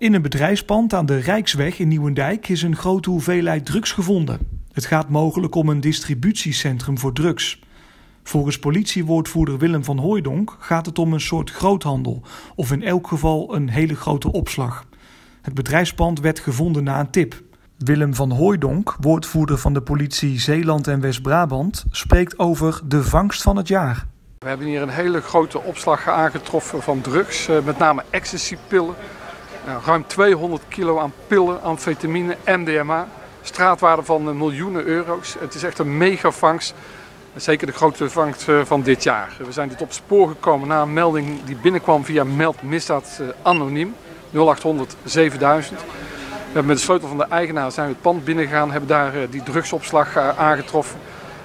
In een bedrijfspand aan de Rijksweg in Nieuwendijk is een grote hoeveelheid drugs gevonden. Het gaat mogelijk om een distributiecentrum voor drugs. Volgens politiewoordvoerder Willem van Hooijdonk gaat het om een soort groothandel, of in elk geval een hele grote opslag. Het bedrijfspand werd gevonden na een tip. Willem van Hooijdonk, woordvoerder van de politie Zeeland en West-Brabant, spreekt over de vangst van het jaar. We hebben hier een hele grote opslag aangetroffen van drugs, met name ecstasypillen. Ruim 200 kilo aan pillen, amfetamine, MDMA, straatwaarde van miljoenen euro's. Het is echt een megavangst, zeker de grootste vangst van dit jaar. We zijn dit op spoor gekomen na een melding die binnenkwam via Meldmisdaad anoniem, 0800 7000. We hebben met de sleutel van de eigenaar zijn we het pand binnengegaan, hebben daar die drugsopslag aangetroffen.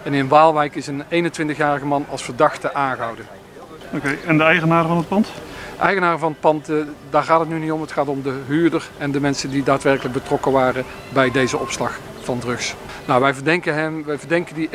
En in Waalwijk is een 21-jarige man als verdachte aangehouden. Oké, en de eigenaar van het pand? De eigenaar van het pand, daar gaat het nu niet om. Het gaat om de huurder en de mensen die daadwerkelijk betrokken waren bij deze opslag van drugs. Nou, wij verdenken die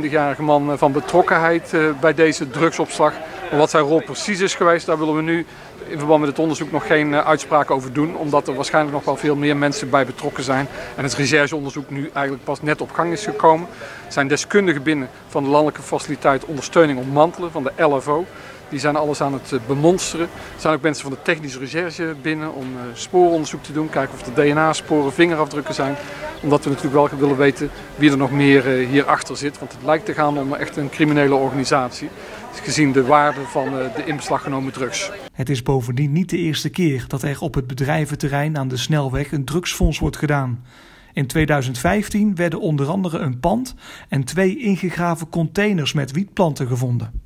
21-jarige man van betrokkenheid bij deze drugsopslag. Maar wat zijn rol precies is geweest, daar willen we nu in verband met het onderzoek nog geen uitspraak over doen. Omdat er waarschijnlijk nog wel veel meer mensen bij betrokken zijn. En het rechercheonderzoek nu eigenlijk pas net op gang is gekomen. Er zijn deskundigen binnen van de landelijke faciliteit Ondersteuning Ontmantelen van de LFO. Die zijn alles aan het bemonsteren. Er zijn ook mensen van de technische recherche binnen om spooronderzoek te doen. Kijken of er DNA-sporen, vingerafdrukken zijn. Omdat we natuurlijk wel willen weten wie er nog meer hierachter zit. Want het lijkt te gaan om echt een criminele organisatie. Gezien de waarde van de in beslag genomen drugs. Het is bovendien niet de eerste keer dat er op het bedrijventerrein aan de snelweg een drugsfonds wordt gedaan. In 2015 werden onder andere een pand en 2 ingegraven containers met wietplanten gevonden.